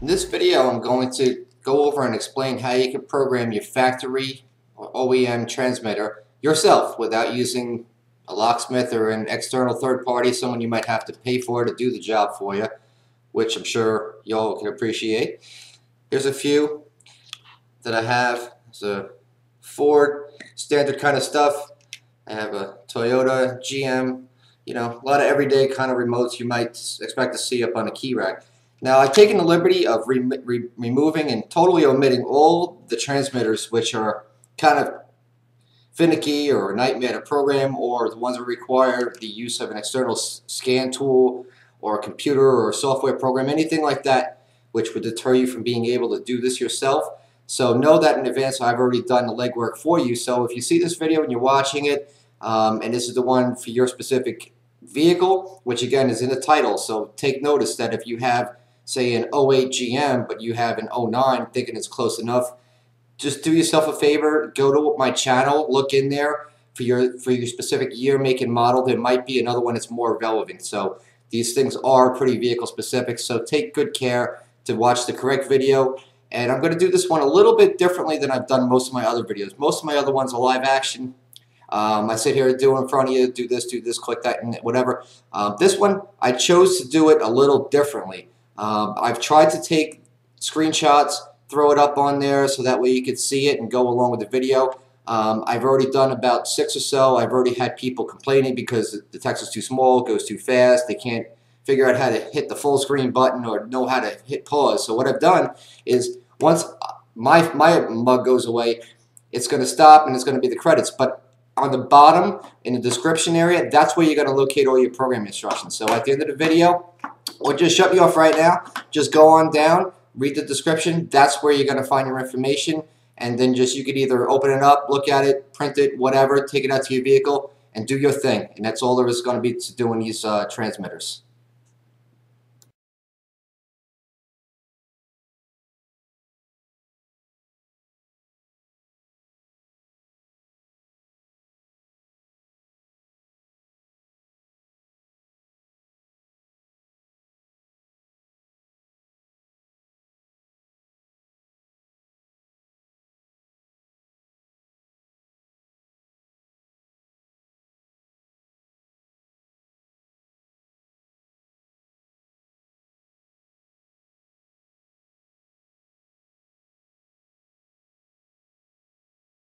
In this video, I'm going to go over and explain how you can program your factory or OEM transmitter yourself without using a locksmith or an external third party, someone you might have to pay for to do the job for you, which I'm sure y'all can appreciate. Here's a few that I have. It's a Ford, standard kind of stuff. I have a Toyota, GM, you know, a lot of everyday kind of remotes you might expect to see up on a key rack. Now, I've taken the liberty of removing and totally omitting all the transmitters which are kind of finicky or a nightmare to program, or the ones that require the use of an external scan tool or a computer or a software program, anything like that which would deter you from being able to do this yourself. So know that in advance I've already done the legwork for you. So if you see this video and you're watching it, and this is the one for your specific vehicle, which again is in the title, so take notice that if you have, say, an 08 GM, but you have an 09 thinking it's close enough, just do yourself a favor, go to my channel, look in there for your specific year, make, and model. There might be another one that's more relevant. So these things are pretty vehicle specific, so take good care to watch the correct video. And I'm going to do this one a little bit differently than I've done most of my other videos. Most of my other ones are live action. I sit here and do it in front of you, do this, click that, and whatever. This one, I chose to do it a little differently. I've tried to take screenshots, throw it up on there so that way you could see it and go along with the video. I've already done about 6 or so. I've already had people complaining because the text is too small, it goes too fast, they can't figure out how to hit the full screen button or know how to hit pause. So what I've done is once my mug goes away, it's going to stop and it's going to be the credits. But on the bottom in the description area, that's where you're going to locate all your program instructions. So at the end of the video, or just shut you off right now, just go on down, read the description. That's where you're going to find your information. And then just you could either open it up, look at it, print it, whatever, take it out to your vehicle, and do your thing. And that's all there is going to be to doing these transmitters.